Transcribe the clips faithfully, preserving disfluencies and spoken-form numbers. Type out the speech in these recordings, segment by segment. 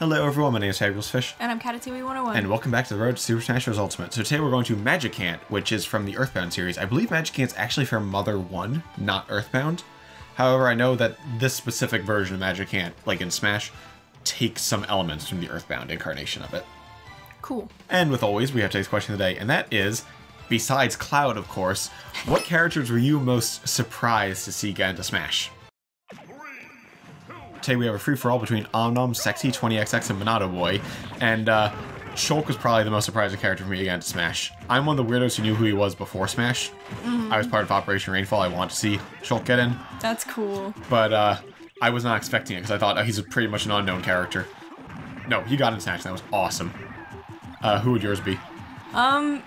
Hello everyone, my name is FabulousFish. And I'm Catatouille one oh one. And welcome back to the road to Super Smash Bros. Ultimate. So today we're going to Magicant, which is from the Earthbound series. I believe Magicant's actually from Mother one, not Earthbound. However, I know that this specific version of Magicant, like in Smash, takes some elements from the Earthbound incarnation of it. Cool. And with always, we have today's question of the day, and that is, besides Cloud, of course, what characters were you most surprised to see get into Smash? Today we have a free-for-all between Omnom, Sexy, twenty X X, and Monado Boy, and uh, Shulk was probably the most surprising character for me again to Smash. I'm one of the weirdos who knew who he was before Smash. Mm-hmm. I was part of Operation Rainfall. I wanted to see Shulk get in. That's cool. But uh, I was not expecting it, because I thought oh, he's a pretty much an unknown character. No, he got in Smash, and that was awesome. Uh, who would yours be? Um,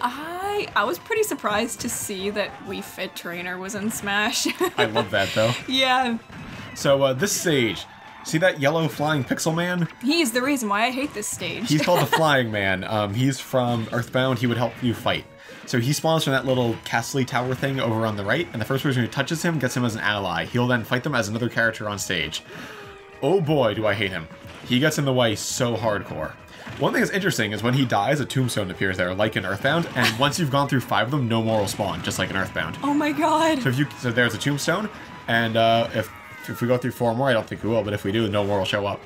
I, I was pretty surprised to see that Wii Fit Trainer was in Smash. I love that, though. Yeah. So, uh, this stage, see that yellow flying pixel man? He's the reason why I hate this stage. He's called the Flying Man. Um, he's from Earthbound. He would help you fight. So he spawns from that little castle tower thing over on the right, and the first person who touches him gets him as an ally. He'll then fight them as another character on stage. Oh boy, do I hate him. He gets in the way so hardcore. One thing that's interesting is when he dies, a tombstone appears there, like in Earthbound, and once you've gone through five of them, no more will spawn, just like in Earthbound. Oh my god. So, if you, so there's a tombstone, and uh, if... If we go through four more, I don't think we will, but if we do, no more will show up.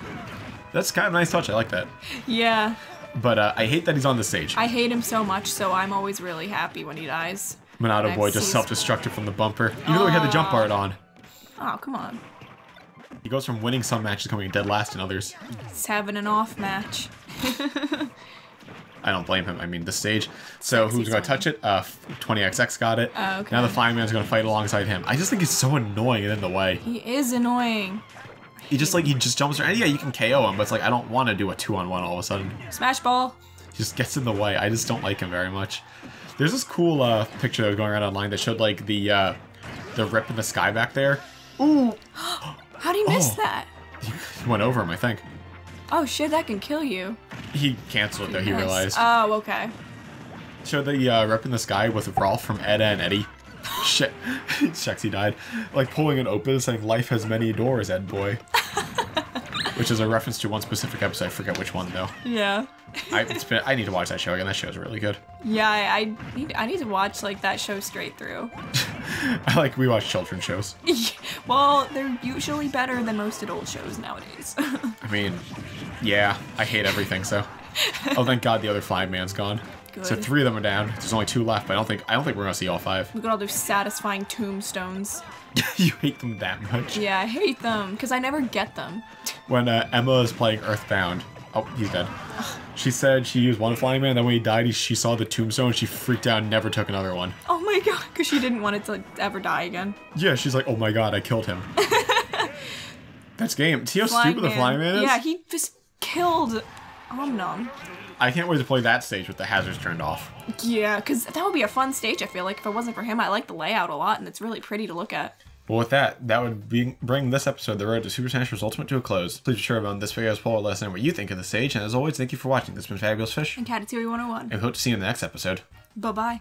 That's kind of a nice touch. I like that. Yeah. But uh, I hate that he's on this stage. I hate him so much, so I'm always really happy when he dies. Monado Boy just self-destructed from the bumper. Even uh, though he had the jump guard on. Oh, come on. He goes from winning some matches to coming dead last in others. He's having an off match. I don't blame him. I mean, this stage. So who's going to touch it? Uh, twenty X X got it. Oh, okay. Now the Flying Man's going to fight alongside him. I just think he's so annoying and in the way. He is annoying. He just like he just jumps around. Yeah, you can K O him, but it's like I don't want to do a two-on-one all of a sudden. Smash ball. He just gets in the way. I just don't like him very much. There's this cool uh, picture that was going around online that showed like the uh, the rip in the sky back there. Ooh. How do you miss oh. that? He went over him, I think. Oh shit, that can kill you. He canceled it though, he yes. realized. Oh, okay. Showed the uh, rep in the sky with Rolf from Ed and Eddie. Shit. Sexy died. Like pulling it open saying, "Life has many doors, Ed boy." Which is a reference to one specific episode. I forget which one though. Yeah. I, it's been, I need to watch that show again. That show's really good. Yeah, I, I, need, I need to watch like that show straight through. I like, we watch children's shows. Well, they're usually better than most adult shows nowadays. I mean, yeah, I hate everything, so. Oh, thank God the other Flying Man's gone. Good. So three of them are down. There's only two left, but I don't think I don't think we're gonna see all five. Look at all those satisfying tombstones. You hate them that much? Yeah, I hate them because I never get them. When uh, Emma is playing Earthbound, oh, he's dead. She said she used one Flying Man, and then when he died, he, she saw the tombstone, she freaked out and never took another one. Oh my god, because she didn't want it to like, ever die again. Yeah, she's like, oh my god, I killed him. That's game. See how stupid the Flying Man is? Yeah, he just killed Omnom. I can't wait to play that stage with the hazards turned off. Yeah, because that would be a fun stage, I feel like. If it wasn't for him, I like the layout a lot, and it's really pretty to look at. Well, with that, that would be bring this episode of The Road to Super Smash Bros. Ultimate to a close. Please be sure about this video as well, let us know what you think of the stage. And as always, thank you for watching. This has been FabulousFish. And Catatouille one oh one. And we hope to see you in the next episode. Bye-bye.